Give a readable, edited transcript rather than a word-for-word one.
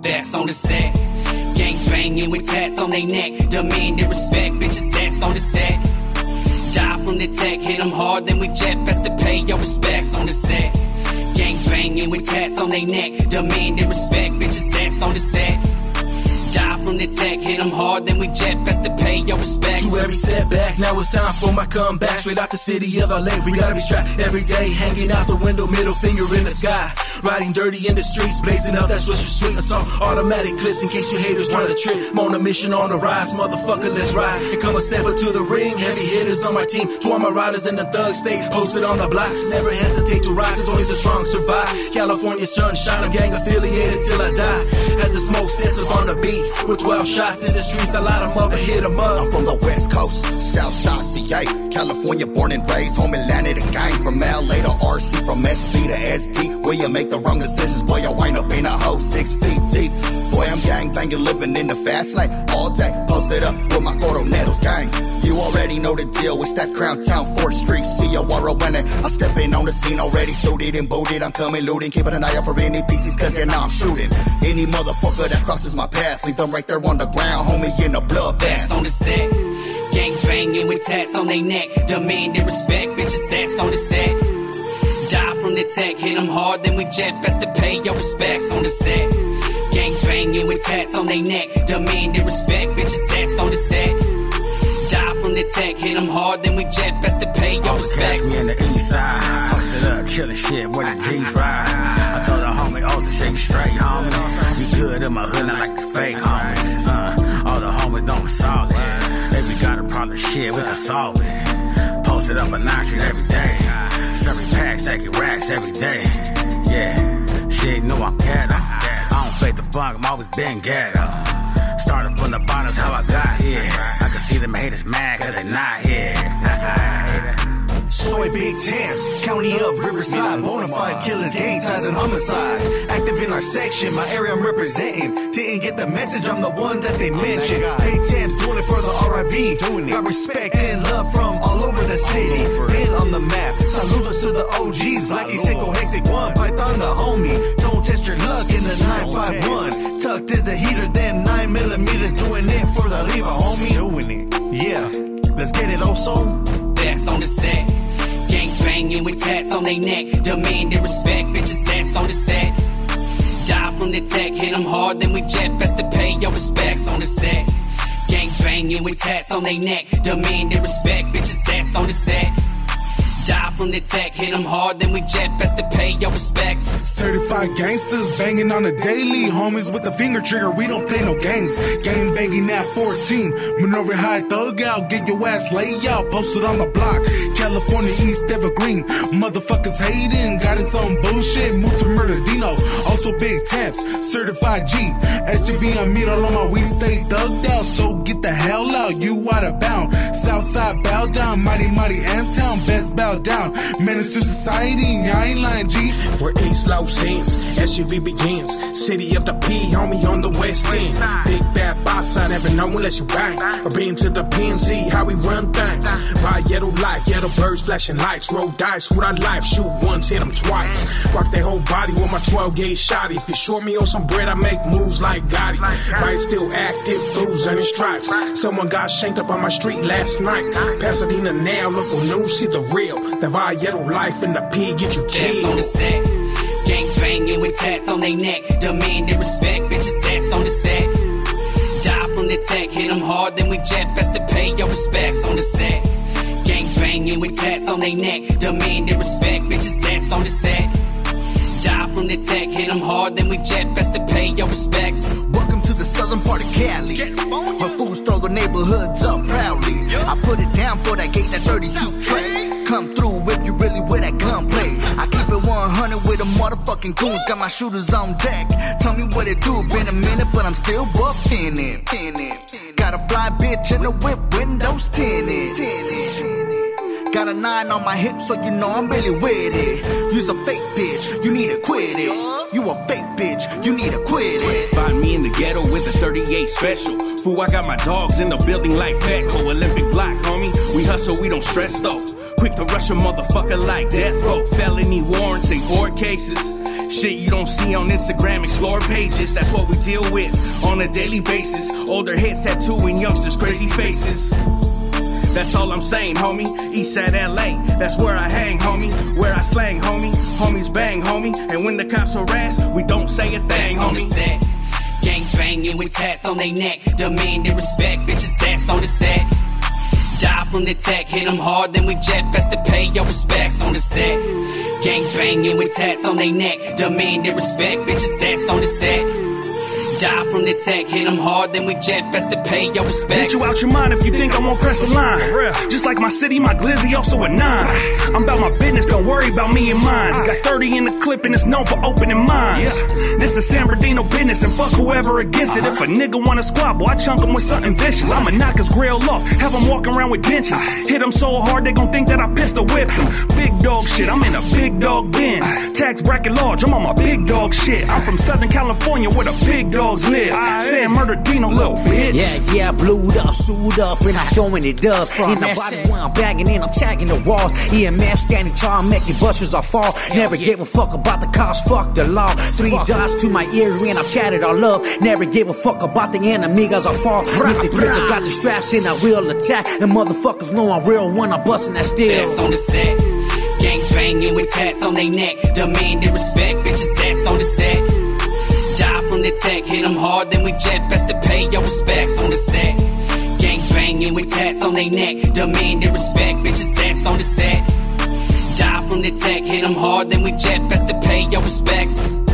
drop backs on the set. Gang banging with tats on they neck, demanding respect, bitches ass on the set. Die from the tech, hit them hard, then we jet, best to pay your respects on the set. Gang banging with tats on they neck, demanding respect, bitches ass on the set. Die from the tech, hit them hard, then we jet, best to pay your respect. To every setback, now it's time for my comeback. Straight out the city of LA, we gotta be strapped. Every day, hanging out the window, middle finger in the sky. Riding dirty in the streets, blazing up, that's what's sweet. I saw automatic clips in case you haters try to trip. I'm on a mission, on the rise, motherfucker, let's ride. And come a step up to the ring, heavy hitters on my team. To all my riders in the thug state, posted on the blocks. Never hesitate to ride, cause only the strong survive. California sunshine, I'm gang affiliated till I die. As the smoke sets up on the beat, with 12 shots in the streets, I light them up and hit them up. I'm from the West Coast, South Side, CA, California, born and raised, home Atlanta, the gang. From LA to RC, from SB to SD, where you make the wrong decisions, boy, I wind up in a hole 6 feet deep. Boy, I'm gang banging, living in the fast lane all day. Posted up with my coroneros gang. You already know the deal. It's that Crown Town, 4th Street, C.O.R.O. winning. I'm stepping on the scene already, suited and booted. I'm coming looting, keeping an eye out for any PCs, cause yeah, now I'm shooting any motherfucker that crosses my path. Leave them right there on the ground, homie, in a bloodbath. On the set, gang banging with tats on they neck, demanding respect, bitches ass on the set. Die from the tech, hit them hard, then we jet, best to pay your respects on the set. Gang banging with tats on they neck, demanding respect, bitches ass on the set. Die from the tech, hit them hard, then we jet, best to pay your respects. Catch me in the east side, posted up, chillin' shit with the G's ride. I told the homie, oh, so shake straight, homie. You good in my hood, I like the fake homies. All the homies don't solve it. If we got a problem, shit, we can solve it. Posted up a notch every day. Serving packs, stacking racks every day. Yeah, shit, know I'm ghetto. I don't fake the funk, I'm always been ghetto. Started from the bottom's how I got here. I can see them haters mad cause they not here. Soy Big Tams, county of Riverside, bonafide killings, gang ties, and homicides. Active in our section, my area I'm representing. Didn't get the message, I'm the one that they mentioned. Big Tams doing it for the RIV, doing it. Got respect and love from all over the city. Been on the map, saludos to the OGs. Like a single hectic one, Python the homie. Don't test your luck in the 951. Tucked is the heater, then 9mm, doing it for the Riva, homie. Doing it, yeah. Let's get it also. That's on the set. Gang banging with tats on they neck, demanding respect, bitches ass on the set. Die from the tech, hit them hard, then we jet, best to pay your respects on the set. Gang banging with tats on they neck, demanding respect, bitches ass on the set. Die from the tech, hit them hard, then we jet, best to pay your respects. Certified gangsters banging on the daily, homies with the finger trigger, we don't play no games. Gang banging at 14, Minority High thug out, get your ass laid out, posted on the block. California East Evergreen, motherfuckers hating, got his own bullshit, moved to Mernardino. Also Big Tams, certified G, SGv and Miro Loma, we stay thugged out, so get the hell out, you out of bound. Southside bow down, mighty mighty Am-Town, best bow down, menace to society, I ain't lying, G. Where East Los ends, SGv begins, city of the P, homie on the West End. Big bad boss, I never know unless you bang, or been to the PNC, how we run things. Ride yellow light, yellow birds, flashing lights, roll dice with our life, shoot once, hit them twice. Rock their whole body with my 12-gauge shotty. If you short me on some bread, I make moves like Gotti. Right, still active, blues and stripes. Someone got shanked up on my street last night. Pasadena now, local news, see the real. The Vallejo life in the P, get you killed. On the set, gang banging with tats on they neck, demanding respect, bitches ass on the set. Die from the tech, hit them hard, then we jet, best to pay your respects on the set. Gang banging with tats on they neck, demanding respect, bitches ass on the set. Die from the tech, hit them hard, then we jet, best to pay your respects. Welcome to the southern part of Cali. Her fools throw the neighborhoods up proudly. I put it down for that gate, that 32 track. Come through if you really wear that gunplay. I keep it 100 with them motherfucking goons. Got my shooters on deck. Tell me what it do. Been a minute, but I'm still up in it. Got a fly bitch in the whip, windows tinted. Got a 9 on my hip, so you know I'm really with it. You's a fake bitch, you need to quit it. You a fake bitch, you need to quit it. Find me in the ghetto with a 38 special. Fool, I got my dogs in the building like Petco. Olympic block, homie, we hustle, we don't stress though. Quick to rush a motherfucker like death row. Felony warrants and court cases. Shit you don't see on Instagram, explore pages. That's what we deal with on a daily basis. Older heads tattooing youngsters, crazy faces. That's all I'm saying, homie. Eastside LA, that's where I hang, homie. Where I slang, homie. Homies bang, homie. And when the cops harass, we don't say a thing, homie. Gang banging with tats on they neck, demanding respect, bitches that's on the set. Die from the tech, hit them hard, then we jet, best to pay your respects on the set. Gang banging with tats on they neck, demanding respect, bitches that's on the set. Die from the tech, hit them hard, then we jet, best to pay your respects. Get you out your mind if you think I won't press a line. Just like my city, my glizzy also a 9. I'm about my business, don't worry about me and mine. Got 30 in the clip and it's known for opening minds. This is San Bernardino business and fuck whoever against it. If a nigga wanna squabble, I chunk him with something vicious. I'ma knock his grill off, have him walking around with dentures. Hit him so hard they gon' think that I pistol whipped him. Big dog shit, I'm in a big dog Benz. Tax bracket large, I'm on my big dog shit. I'm from Southern California with a big dog. Sam Bernardino, little bitch. Yeah, I blew up, sued up, and I'm throwing it up. And I'm body while I'm bagging in, I'm tagging the walls. EMF standing tall, making busters I fall. Never give a fuck about the cops, fuck the law. Three dots to my ear, and I'm tatted all up. Never give a fuck about the enemigos I fall. If the trigger got the straps in, I will attack. And motherfuckers know I'm real when I'm busting that steel. That's on the set. Gang banging with tats on they neck, demanding respect, bitches that's on the set. The tech, hit them hard, then we jet, best to pay your respects on the set. Gang banging with tats on they neck, demanding respect, bitches that's on the set. Die from the tech, hit them hard, then we jet, best to pay your respects.